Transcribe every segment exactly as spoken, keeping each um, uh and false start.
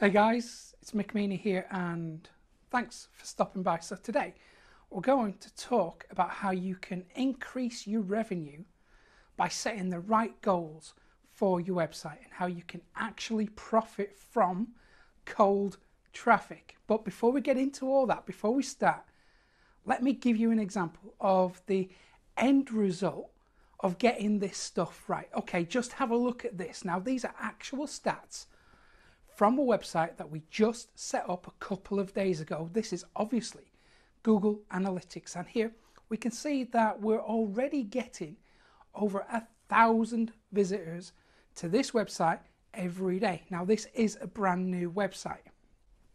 Hey guys, it's Mick Meaney here, and thanks for stopping by. So today we're going to talk about how you can increase your revenue by setting the right goals for your website and how you can actually profit from cold traffic. But before we get into all that, before we start, let me give you an example of the end result of getting this stuff right. Okay, just have a look at this. Now, these are actual stats from a website that we just set up a couple of days ago. This is obviously Google Analytics, and here we can see that we're already getting over a thousand visitors to this website every day. Now, this is a brand new website.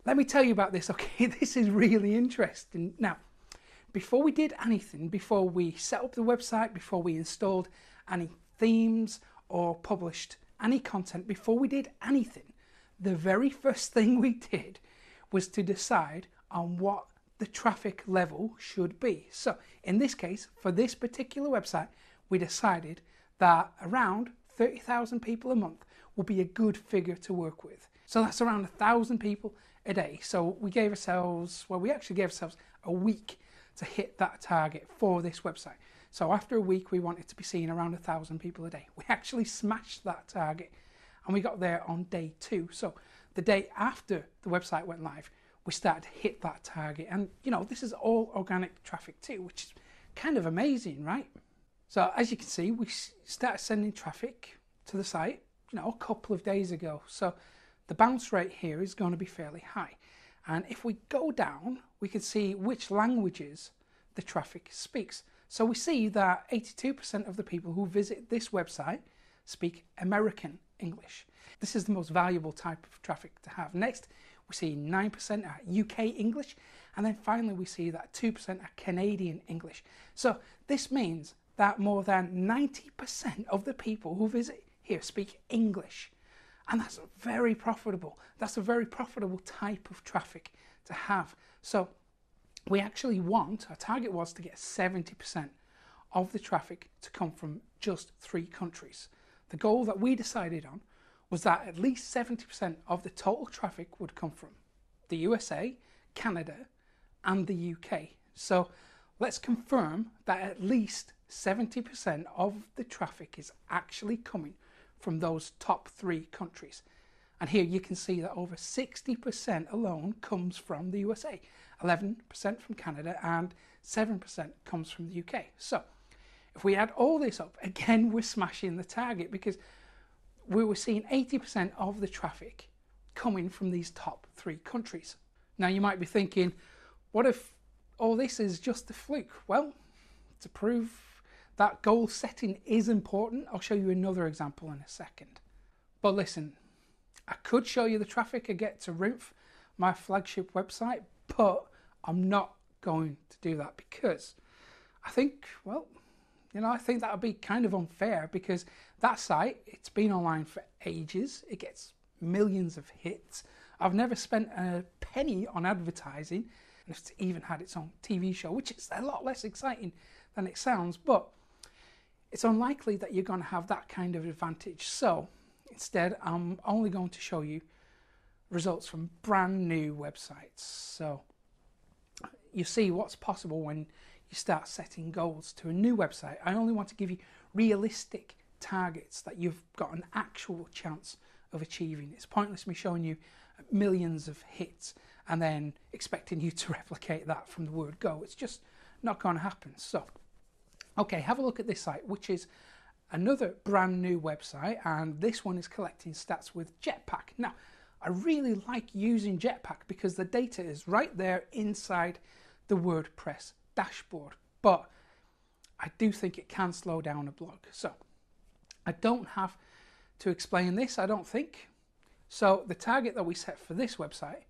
Let me tell you about this. Okay, this is really interesting. Now, before we did anything, before we set up the website, before we installed any themes or published any content, before we did anything, the very first thing we did was to decide on what the traffic level should be. So in this case, for this particular website, we decided that around thirty thousand people a month would be a good figure to work with. So that's around one thousand people a day. So we gave ourselves, well, we actually gave ourselves a week to hit that target for this website. So after a week, we wanted to be seeing around one thousand people a day. We actually smashed that target, and we got there on day two. So the day after the website went live, we started to hit that target. And you know, this is all organic traffic too, which is kind of amazing, right? So as you can see, we started sending traffic to the site, you know, a couple of days ago. So the bounce rate here is going to be fairly high. And if we go down, we can see which languages the traffic speaks. So we see that eighty-two percent of the people who visit this website speak American English. This is the most valuable type of traffic to have. Next, we see nine percent are U K English, and then finally we see that two percent are Canadian English. So this means that more than ninety percent of the people who visit here speak English, and that's very profitable. That's a very profitable type of traffic to have. So we actually want, our target was to get seventy percent of the traffic to come from just three countries. The goal that we decided on was that at least seventy percent of the total traffic would come from the U S A, Canada, and the U K. So let's confirm that at least seventy percent of the traffic is actually coming from those top three countries. And here you can see that over sixty percent alone comes from the U S A, eleven percent from Canada, and seven percent comes from the U K. So if we add all this up, again, we're smashing the target, because we were seeing eighty percent of the traffic coming from these top three countries. Now, you might be thinking, what if all this is just a fluke? Well, to prove that goal setting is important, I'll show you another example in a second. But listen, I could show you the traffic I get to Ruth, my flagship website, but I'm not going to do that, because I think, well, you know, I think that would be kind of unfair, because that site, it's been online for ages. It gets millions of hits. I've never spent a penny on advertising, and it's even had its own T V show, which is a lot less exciting than it sounds, but it's unlikely that you're going to have that kind of advantage. So instead, I'm only going to show you results from brand new websites. So you see what's possible when you start setting goals to a new website. I only want to give you realistic targets that you've got an actual chance of achieving. It's pointless me showing you millions of hits and then expecting you to replicate that from the word go. It's just not going to happen. So, okay, have a look at this site, which is another brand new website, and this one is collecting stats with Jetpack. Now, I really like using Jetpack because the data is right there inside the WordPress dashboard, but I do think it can slow down a blog. So I don't have to explain this, I don't think. So the target that we set for this website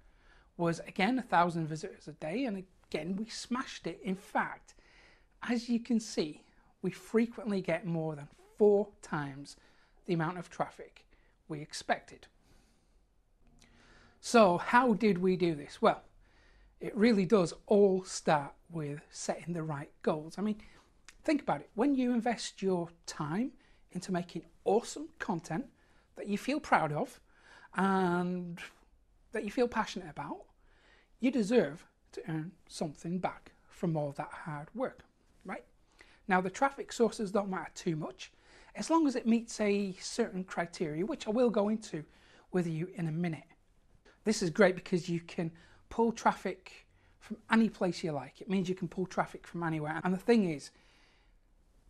was, again, a thousand visitors a day, and again we smashed it. In fact, as you can see, we frequently get more than four times the amount of traffic we expected. So how did we do this? Well, it really does all start with setting the right goals. I mean, think about it. When you invest your time into making awesome content that you feel proud of and that you feel passionate about, you deserve to earn something back from all that hard work, right? Now, the traffic sources don't matter too much, as long as it meets a certain criteria, which I will go into with you in a minute. This is great because you can pull traffic from any place you like. It means you can pull traffic from anywhere. And the thing is,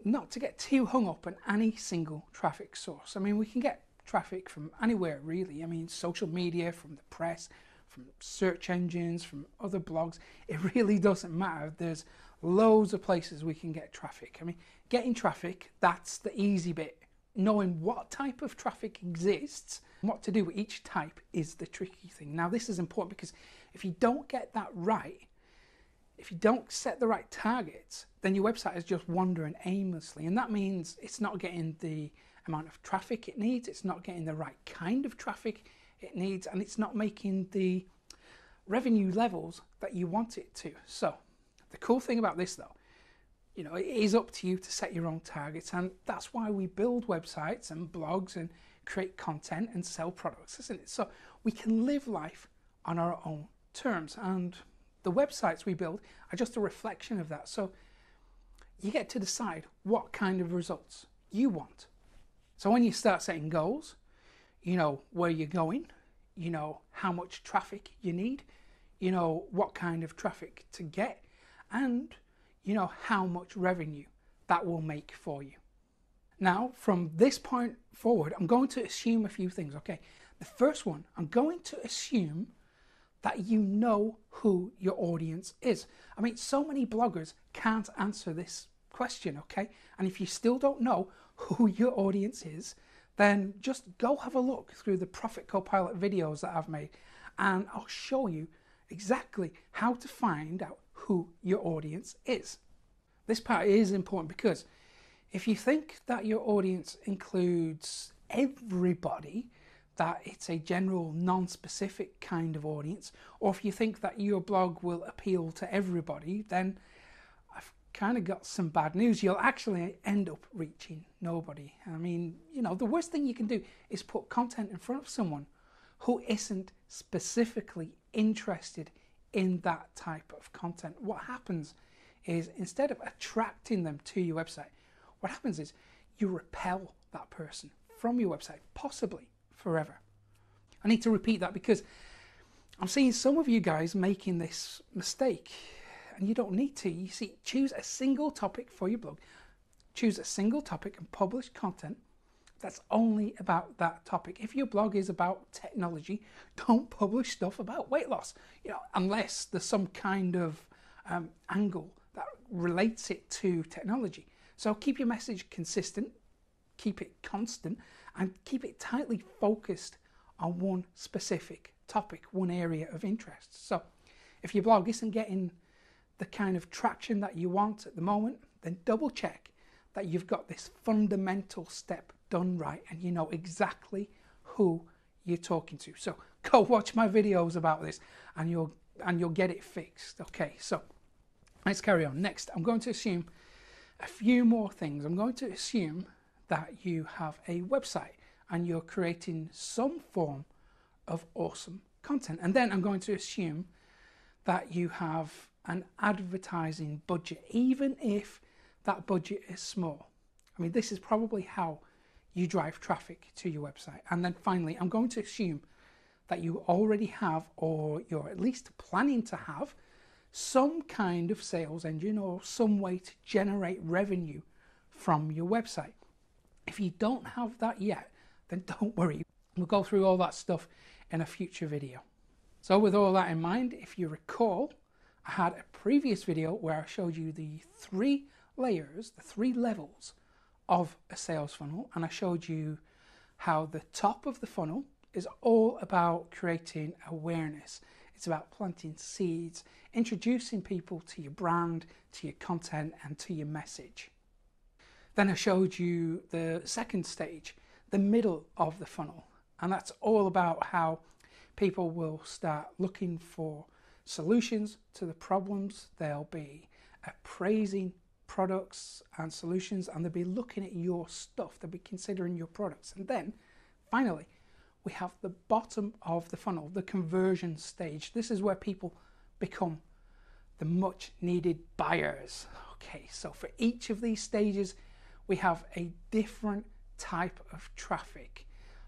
not to get too hung up on any single traffic source. I mean, we can get traffic from anywhere, really. I mean, social media, from the press, from search engines, from other blogs. It really doesn't matter. There's loads of places we can get traffic. I mean, getting traffic, that's the easy bit. Knowing what type of traffic exists, what to do with each type, is the tricky thing. Now, this is important because if you don't get that right, if you don't set the right targets, then your website is just wandering aimlessly. And that means it's not getting the amount of traffic it needs, it's not getting the right kind of traffic it needs, and it's not making the revenue levels that you want it to. So the cool thing about this, though, you know, it is up to you to set your own targets, and that's why we build websites and blogs and create content and sell products, isn't it? So we can live life on our own terms, and the websites we build are just a reflection of that. So you get to decide what kind of results you want. So when you start setting goals, you know where you're going, you know how much traffic you need, you know what kind of traffic to get, and you know how much revenue that will make for you. Now, from this point forward, I'm going to assume a few things, okay? The first one, I'm going to assume that you know who your audience is. I mean, so many bloggers can't answer this question, okay? And if you still don't know who your audience is, then just go have a look through the Profit Copilot videos that I've made, and I'll show you exactly how to find out who your audience is. This part is important because if you think that your audience includes everybody, that it's a general non-specific kind of audience, or if you think that your blog will appeal to everybody, then I've kind of got some bad news. You'll actually end up reaching nobody. I mean, you know, the worst thing you can do is put content in front of someone who isn't specifically interested in that type of content. What happens is, instead of attracting them to your website, what happens is you repel that person from your website, possibly forever. I need to repeat that because I'm seeing some of you guys making this mistake, and you don't need to. You see, choose a single topic for your blog, choose a single topic and publish content that's only about that topic. If your blog is about technology, don't publish stuff about weight loss, you know, unless there's some kind of um, angle that relates it to technology. So keep your message consistent, keep it constant, and keep it tightly focused on one specific topic, one area of interest. So if your blog isn't getting the kind of traction that you want at the moment, then double check that you've got this fundamental step done right and you know exactly who you're talking to. So go watch my videos about this and you'll and you'll get it fixed. Okay, so let's carry on. Next, I'm going to assume a few more things. I'm going to assume that you have a website and you're creating some form of awesome content, and then I'm going to assume that you have an advertising budget, even if that budget is small. I mean, this is probably how you drive traffic to your website. And then finally, I'm going to assume that you already have, or you're at least planning to have, some kind of sales engine or some way to generate revenue from your website. If you don't have that yet, then don't worry. We'll go through all that stuff in a future video. So with all that in mind, if you recall, I had a previous video where I showed you the three layers, the three levels of a sales funnel, and I showed you how the top of the funnel is all about creating awareness. It's about planting seeds, introducing people to your brand, to your content, and to your message. Then I showed you the second stage, the middle of the funnel, and that's all about how people will start looking for solutions to the problems. They'll be appraising products and solutions, and they'll be looking at your stuff, they'll be considering your products. And then finally, we have the bottom of the funnel, the conversion stage. This is where people become the much needed buyers. Okay, so for each of these stages, we have a different type of traffic.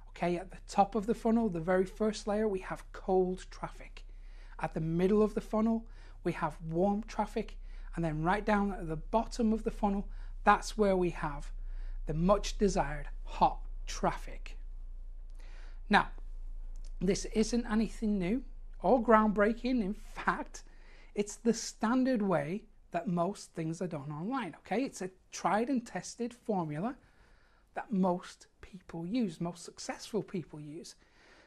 Okay, at the top of the funnel, the very first layer, we have cold traffic. At the middle of the funnel, we have warm traffic. And then right down at the bottom of the funnel, that's where we have the much desired hot traffic. Now, this isn't anything new or groundbreaking. In fact, it's the standard way that most things are done online. Okay, it's a tried and tested formula that most people use, most successful people use.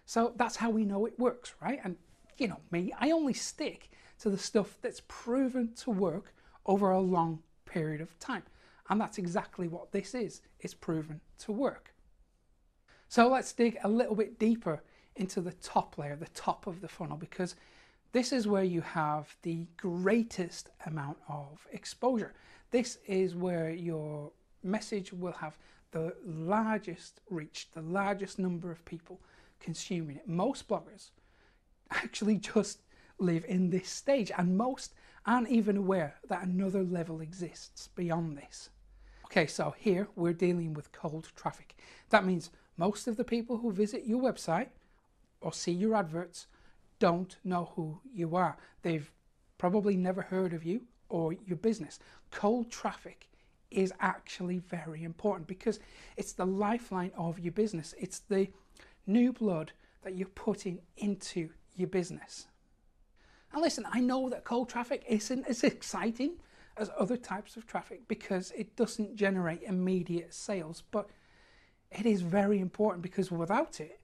So that's how we know it works, right? And you know me, I only stick to the stuff that's proven to work over a long period of time. And that's exactly what this is. It's proven to work. So let's dig a little bit deeper into the top layer, the top of the funnel, because this is where you have the greatest amount of exposure. This is where your message will have the largest reach, the largest number of people consuming it. Most bloggers actually just live in this stage, and most aren't even aware that another level exists beyond this. Okay, so here we're dealing with cold traffic. That means most of the people who visit your website or see your adverts don't know who you are. They've probably never heard of you or your business. Cold traffic is actually very important because it's the lifeline of your business. It's the new blood that you're putting into your business. And listen, I know that cold traffic isn't as exciting as other types of traffic because it doesn't generate immediate sales, but it is very important because without it,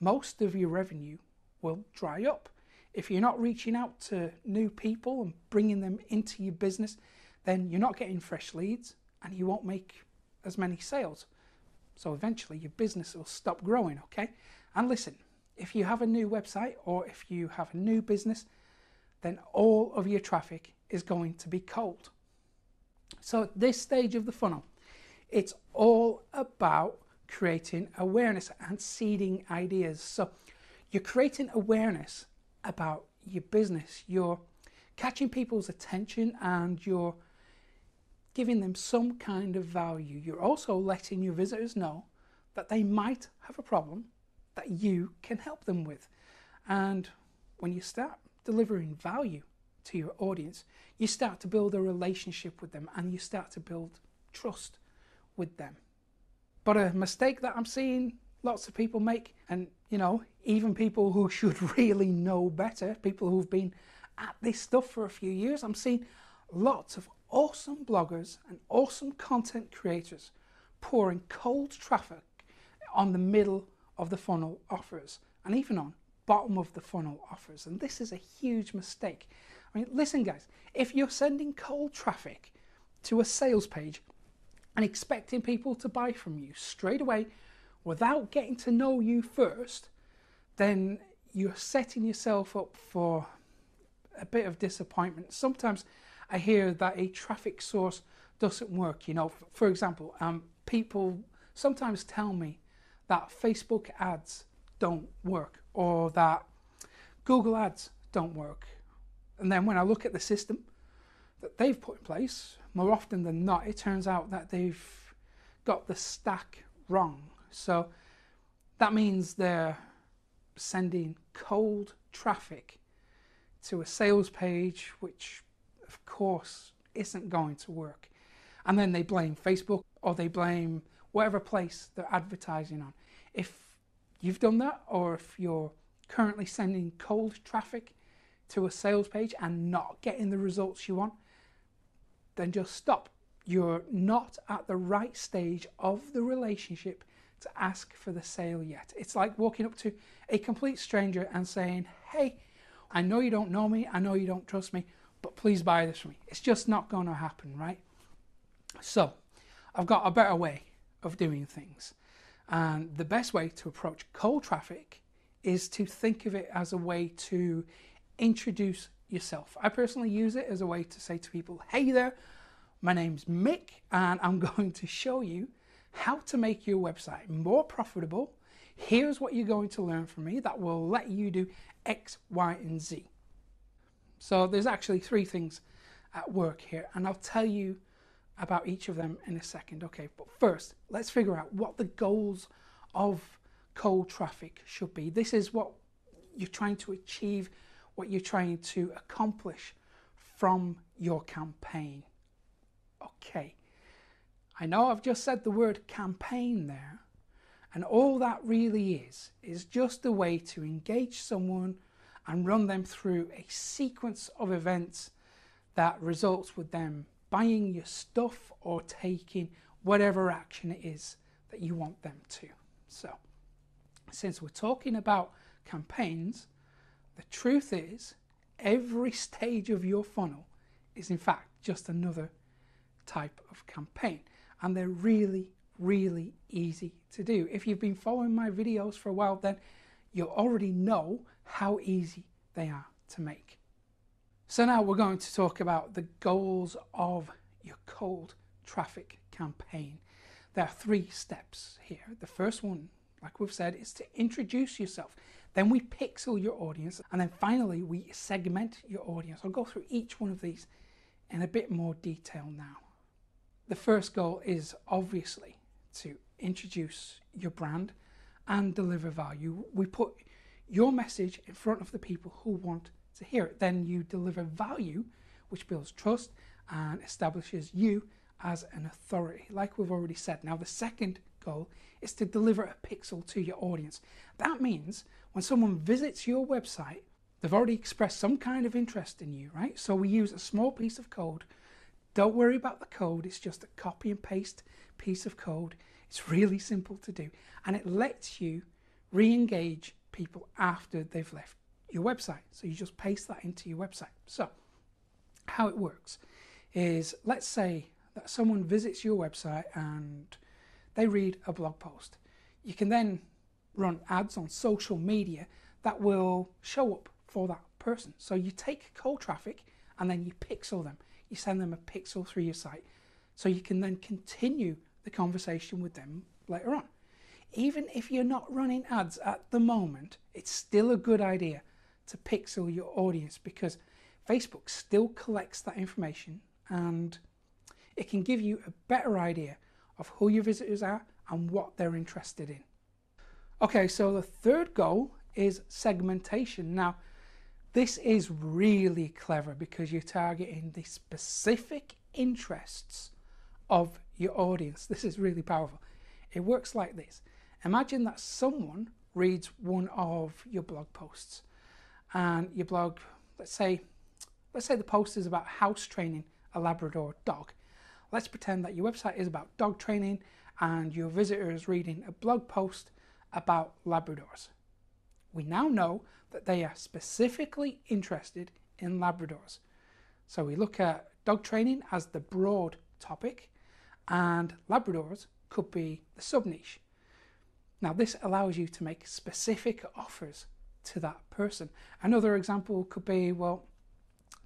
most of your revenue will dry up. If you're not reaching out to new people and bringing them into your business, then you're not getting fresh leads and you won't make as many sales. So eventually your business will stop growing, okay? And listen, if you have a new website or if you have a new business, then all of your traffic is going to be cold. So at this stage of the funnel, it's all about creating awareness and seeding ideas. So you're creating awareness about your business. You're catching people's attention and you're giving them some kind of value. You're also letting your visitors know that they might have a problem that you can help them with. And when you start delivering value to your audience, you start to build a relationship with them and you start to build trust with them. But a mistake that I'm seeing lots of people make, and you know, even people who should really know better, people who've been at this stuff for a few years, I'm seeing lots of awesome bloggers and awesome content creators pouring cold traffic on the middle of the funnel offers and even on bottom of the funnel offers, and this is a huge mistake. I mean, listen guys, if you're sending cold traffic to a sales page and expecting people to buy from you straight away without getting to know you first, then you're setting yourself up for a bit of disappointment. Sometimes I hear that a traffic source doesn't work. You know, for example, um, people sometimes tell me that Facebook ads don't work, or that Google ads don't work. And then when I look at the system that they've put in place, more often than not, it turns out that they've got the stack wrong. So that means they're sending cold traffic to a sales page, which of course isn't going to work. And then they blame Facebook or they blame whatever place they're advertising on. If you've done that, or if you're currently sending cold traffic to a sales page and not getting the results you want, then just stop. You're not at the right stage of the relationship to ask for the sale yet. It's like walking up to a complete stranger and saying, hey, I know you don't know me, I know you don't trust me, but please buy this from me. It's just not going to happen, right? So I've got a better way of doing things. And the best way to approach cold traffic is to think of it as a way to introduce yourself. I personally use it as a way to say to people, hey there, my name's Mick and I'm going to show you how to make your website more profitable. here's what you're going to learn from me that will let you do X, Y, and Z. So there's actually three things at work here, and I'll tell you about each of them in a second. Okay, but first, let's figure out what the goals of cold traffic should be. This is what you're trying to achieve, what you're trying to accomplish from your campaign. Okay, I know I've just said the word campaign there, and all that really is, is just a way to engage someone and run them through a sequence of events that results with them buying your stuff or taking whatever action it is that you want them to. So, since we're talking about campaigns, the truth is every stage of your funnel is in fact just another type of campaign, and they're really, really easy to do. If you've been following my videos for a while, then you already know how easy they are to make. So now we're going to talk about the goals of your cold traffic campaign. There are three steps here. The first one, like we've said, is to introduce yourself. Then we pixel your audience, and then finally we segment your audience. I'll go through each one of these in a bit more detail now. The first goal is obviously to introduce your brand and deliver value. We put your message in front of the people who want to hear it. Then you deliver value, which builds trust and establishes you as an authority, like we've already said. Now, the second goal is to deliver a pixel to your audience. That means when someone visits your website, they've already expressed some kind of interest in you, right? So we use a small piece of code. Don't worry about the code. It's just a copy and paste piece of code. It's really simple to do, and it lets you re-engage people after they've left your website. So you just paste that into your website. So how it works is, let's say that someone visits your website and they read a blog post. You can then run ads on social media that will show up for that person. So you take cold traffic and then you pixel them. You send them a pixel through your site, so you can then continue the conversation with them later on. Even if you're not running ads at the moment, it's still a good idea to pixel your audience, because Facebook still collects that information and it can give you a better idea of who your visitors are and what they're interested in. Okay, so the third goal is segmentation. Now, this is really clever because you're targeting the specific interests of your audience. This is really powerful. It works like this. Imagine that someone reads one of your blog posts, and your blog, let's say, let's say the post is about house training a Labrador dog. Let's pretend that your website is about dog training and your visitor is reading a blog post about Labradors. We now know that they are specifically interested in Labradors. So we look at dog training as the broad topic, and Labradors could be the sub-niche. Now, this allows you to make specific offers to that person. Another example could be, well,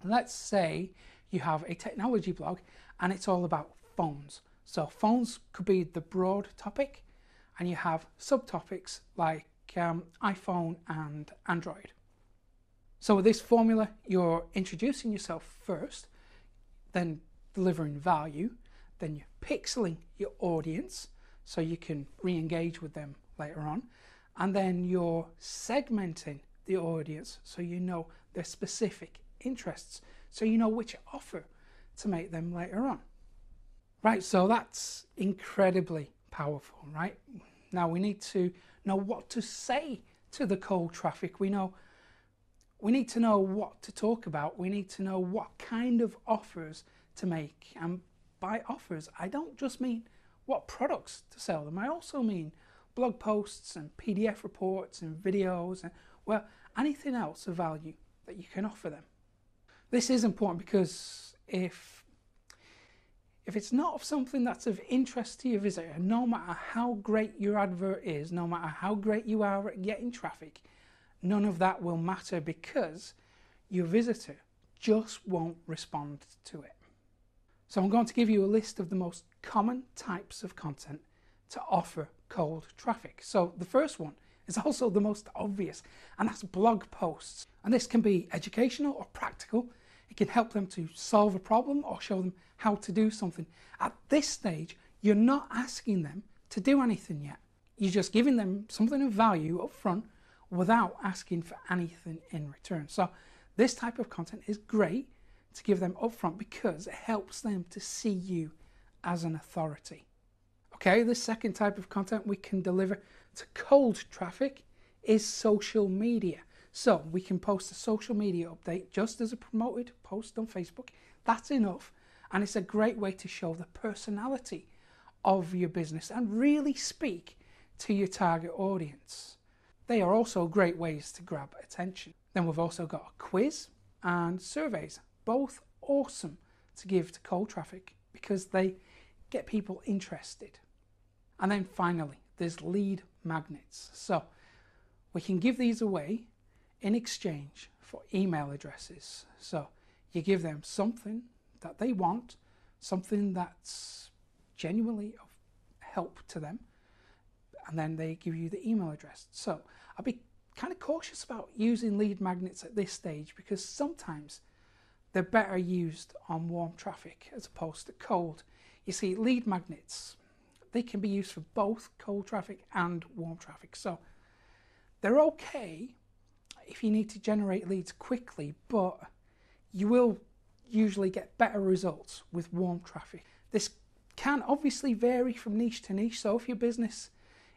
let's say you have a technology blog and it's all about phones. So phones could be the broad topic, and you have subtopics like um, iPhone and Android. So with this formula, you're introducing yourself first, then delivering value, then you're pixeling your audience so you can re-engage with them later on, and then you're segmenting the audience so you know their specific interests, so you know which offer to make them later on. Right, so that's incredibly powerful, right? Now we need to know what to say to the cold traffic. We know we need to know what to talk about. We need to know what kind of offers to make. And by offers, I don't just mean what products to sell them. I also mean blog posts and P D F reports and videos and, well, anything else of value that you can offer them. This is important because if, if it's not of something that's of interest to your visitor, no matter how great your advert is, no matter how great you are at getting traffic, none of that will matter, because your visitor just won't respond to it. So I'm going to give you a list of the most common types of content to offer cold traffic. So the first one is also the most obvious, and that's blog posts. And this can be educational or practical. It can help them to solve a problem or show them how to do something. At this stage, you're not asking them to do anything yet. You're just giving them something of value up front without asking for anything in return. So this type of content is great to give them up front because it helps them to see you as an authority. Okay, the second type of content we can deliver to cold traffic is social media. So we can post a social media update just as a promoted post on Facebook. That's enough, and it's a great way to show the personality of your business and really speak to your target audience. They are also great ways to grab attention. Then we've also got a quiz and surveys, both awesome to give to cold traffic because they get people interested. And then finally, there's lead magnets. So we can give these away in exchange for email addresses. So you give them something that they want, something that's genuinely of help to them, and then they give you the email address. So I'd be kind of cautious about using lead magnets at this stage because sometimes they're better used on warm traffic as opposed to cold. You see, lead magnets, they can be used for both cold traffic and warm traffic. So they're okay if you need to generate leads quickly, but you will usually get better results with warm traffic. This can obviously vary from niche to niche, so if your business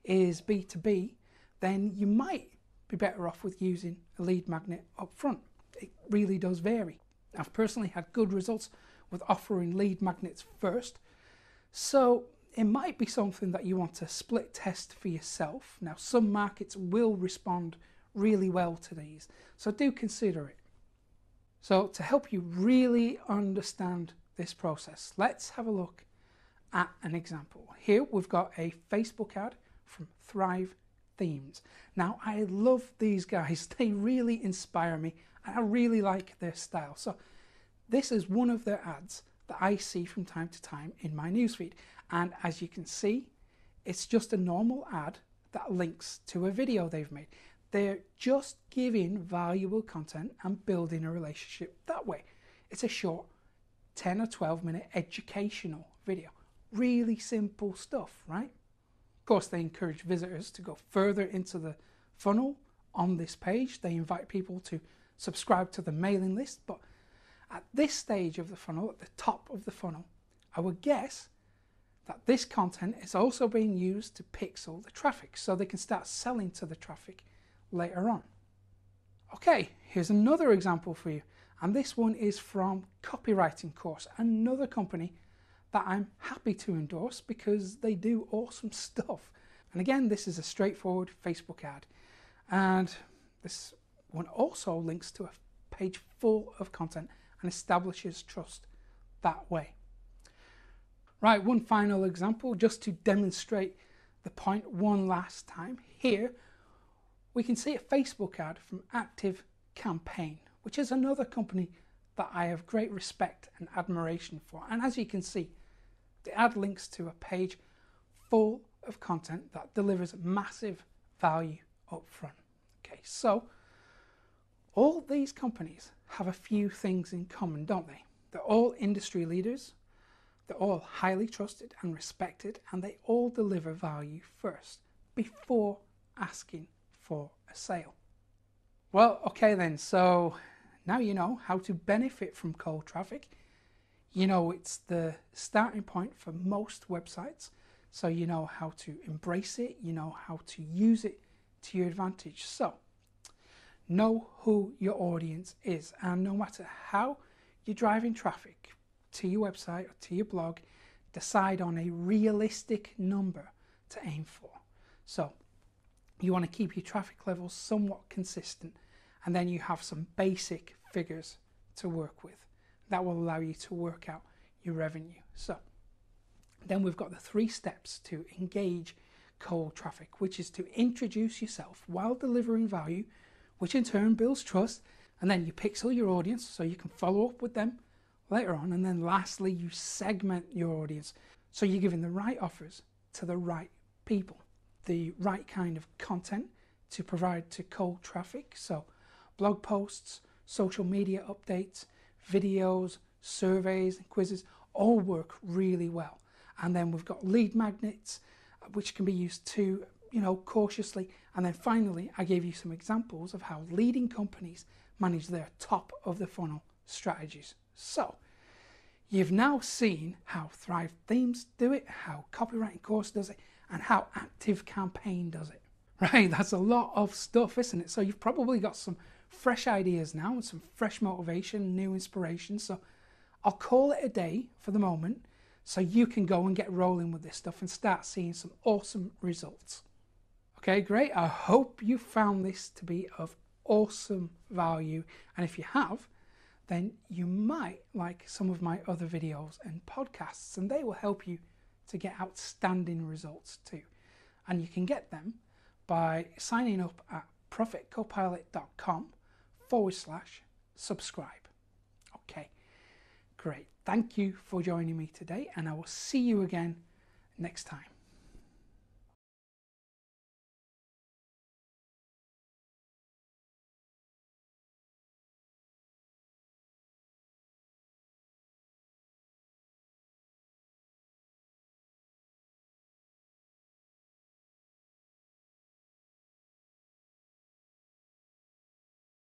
is B two B, then you might be better off with using a lead magnet up front. It really does vary. I've personally had good results with offering lead magnets first, so it might be something that you want to split test for yourself. Now, some markets will respond really well to these, so do consider it. So to help you really understand this process, let's have a look at an example. Here we've got a Facebook ad from Thrive Themes. Now, I love these guys. They really inspire me, and I really like their style. So this is one of their ads that I see from time to time in my newsfeed, and as you can see, it's just a normal ad that links to a video they've made. They're just giving valuable content and building a relationship that way. It's a short ten or twelve minute educational video. Really simple stuff, right? Of course, they encourage visitors to go further into the funnel on this page. They invite people to subscribe to the mailing list, but at this stage of the funnel, at the top of the funnel, I would guess that this content is also being used to pixel the traffic so they can start selling to the traffic later on. Okay, here's another example for you, and this one is from Copywriting Course, another company that I'm happy to endorse because they do awesome stuff. And again, this is a straightforward Facebook ad, and this one also links to a page full of content and establishes trust that way. Right, one final example just to demonstrate the point one last time. Here we can see a Facebook ad from Active Campaign, which is another company that I have great respect and admiration for. And as you can see, the ad links to a page full of content that delivers massive value up front. Okay, so all these companies have a few things in common, don't they? They're all industry leaders, they're all highly trusted and respected, and they all deliver value first before asking for a sale. Well, okay then, so now you know how to benefit from cold traffic. You know it's the starting point for most websites, so you know how to embrace it, you know how to use it to your advantage. So know who your audience is, and no matter how you're driving traffic to your website or to your blog, decide on a realistic number to aim for. So you want to keep your traffic levels somewhat consistent, and then you have some basic figures to work with that will allow you to work out your revenue. So then we've got the three steps to engage cold traffic, which is to introduce yourself while delivering value, which in turn builds trust, and then you pixel your audience so you can follow up with them later on, and then lastly you segment your audience so you're giving the right offers to the right people, the right kind of content to provide to cold traffic. So blog posts, social media updates, videos, surveys and quizzes all work really well. And then we've got lead magnets, which can be used to, you know, cautiously. And then finally, I gave you some examples of how leading companies manage their top of the funnel strategies. So you've now seen how Thrive Themes do it, how Copywriting Course does it, and how Active Campaign does it. Right, that's a lot of stuff, isn't it? So you've probably got some fresh ideas now and some fresh motivation, new inspiration. So I'll call it a day for the moment, so you can go and get rolling with this stuff and start seeing some awesome results. Okay, great. I hope you found this to be of awesome value. And if you have, then you might like some of my other videos and podcasts, and they will help you to get outstanding results too. And you can get them by signing up at profit copilot dot com forward slash subscribe. Okay, great. Thank you for joining me today, and I will see you again next time.